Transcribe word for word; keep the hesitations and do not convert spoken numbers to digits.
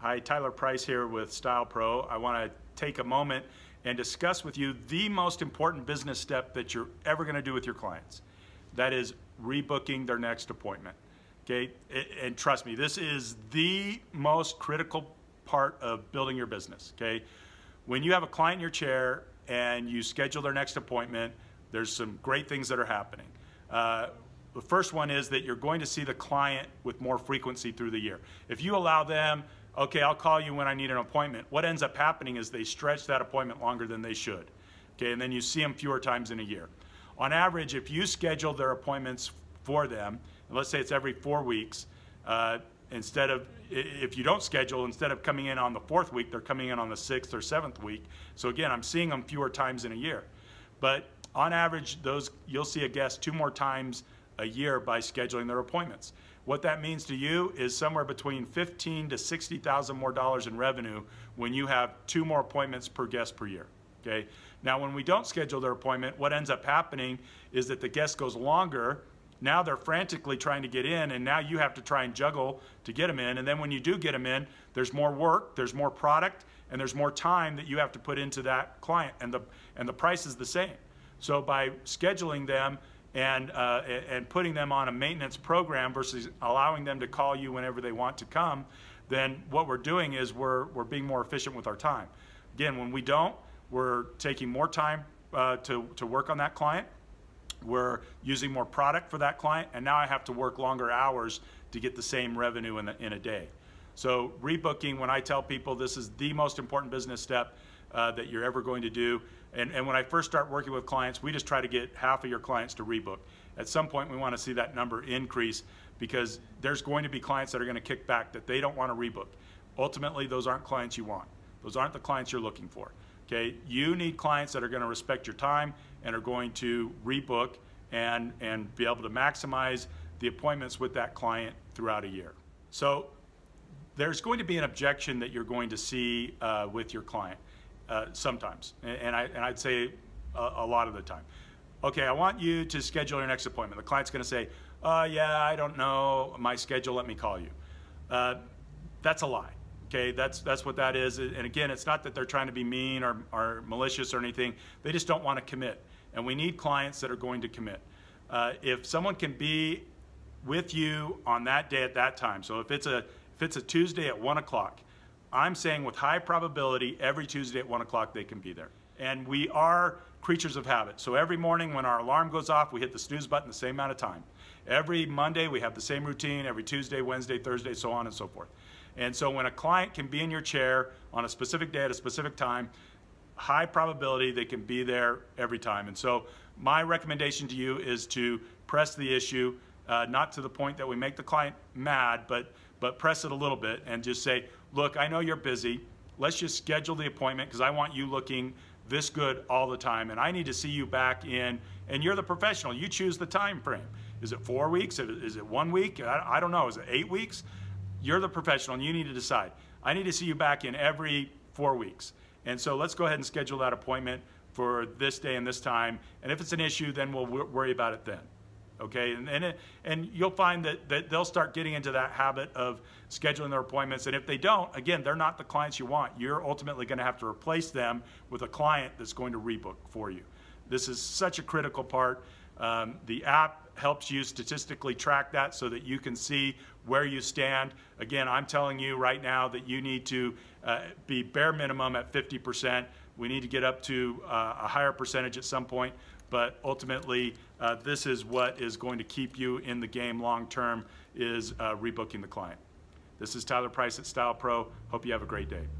Hi, Tyler Price here with Style Pro. I want to take a moment and discuss with you the most important business step that you're ever going to do with your clients. That is rebooking their next appointment. Okay, and trust me, this is the most critical part of building your business. Okay, when you have a client in your chair and you schedule their next appointment, there's some great things that are happening. Uh, The first one is that you're going to see the client with more frequency through the year. If you allow them, okay, I'll call you when I need an appointment, what ends up happening is they stretch that appointment longer than they should. Okay, and then you see them fewer times in a year. On average, if you schedule their appointments for them, and let's say it's every four weeks, uh, instead of, if you don't schedule, instead of coming in on the fourth week, they're coming in on the sixth or seventh week. So again, I'm seeing them fewer times in a year. But on average, those, you'll see a guest two more times a year by scheduling their appointments. What that means to you is somewhere between fifteen to sixty thousand more dollars in revenue when you have two more appointments per guest per year. Okay. Now, when we don't schedule their appointment, what ends up happening is that the guest goes longer. Now they're frantically trying to get in, and now you have to try and juggle to get them in. And then when you do get them in, there's more work, there's more product, and there's more time that you have to put into that client, and the and the price is the same. So by scheduling them and uh, and putting them on a maintenance program versus allowing them to call you whenever they want to come, then what we're doing is we're, we're being more efficient with our time. Again, when we don't, we're taking more time uh, to, to work on that client, we're using more product for that client, and now I have to work longer hours to get the same revenue in, the, in a day. So rebooking, when I tell people this is the most important business step uh, that you're ever going to do, and, and when I first start working with clients, we just try to get half of your clients to rebook. At some point, we want to see that number increase, because there's going to be clients that are going to kick back that they don't want to rebook. Ultimately, those aren't clients you want. Those aren't the clients you're looking for. Okay, you need clients that are going to respect your time and are going to rebook and, and be able to maximize the appointments with that client throughout a year. So there's going to be an objection that you're going to see uh, with your client uh, sometimes, and, I, and I'd say a, a lot of the time. Okay, I want you to schedule your next appointment. The client's going to say, oh yeah, I don't know my schedule, let me call you. Uh, that's a lie. Okay, that's, that's what that is. And again, it's not that they're trying to be mean or, or malicious or anything. They just don't want to commit. And we need clients that are going to commit. Uh, if someone can be with you on that day at that time, so if it's a If it's a Tuesday at one o'clock, I'm saying with high probability every Tuesday at one o'clock they can be there. And we are creatures of habit. So every morning when our alarm goes off, we hit the snooze button the same amount of time. Every Monday we have the same routine, every Tuesday, Wednesday, Thursday, so on and so forth. And so when a client can be in your chair on a specific day at a specific time, high probability they can be there every time. And so my recommendation to you is to press the issue, uh, not to the point that we make the client mad, but but press it a little bit and just say, look, I know you're busy, let's just schedule the appointment because I want you looking this good all the time, and I need to see you back in, and you're the professional, you choose the time frame. Is it four weeks, is it one week, I don't know, is it eight weeks? You're the professional and you need to decide. I need to see you back in every four weeks. And so let's go ahead and schedule that appointment for this day and this time, and if it's an issue, then we'll worry about it then. Okay, and and, it, and you'll find that, that they'll start getting into that habit of scheduling their appointments. And if they don't, again, they're not the clients you want. You're ultimately going to have to replace them with a client that's going to rebook for you. This is such a critical part. Um, the app helps you statistically track that so that you can see where you stand. Again, I'm telling you right now that you need to uh, be bare minimum at fifty percent. We need to get up to uh, a higher percentage at some point. But ultimately, uh, this is what is going to keep you in the game long term, is uh, rebooking the client. This is Tyler Price at Style Pro. Hope you have a great day.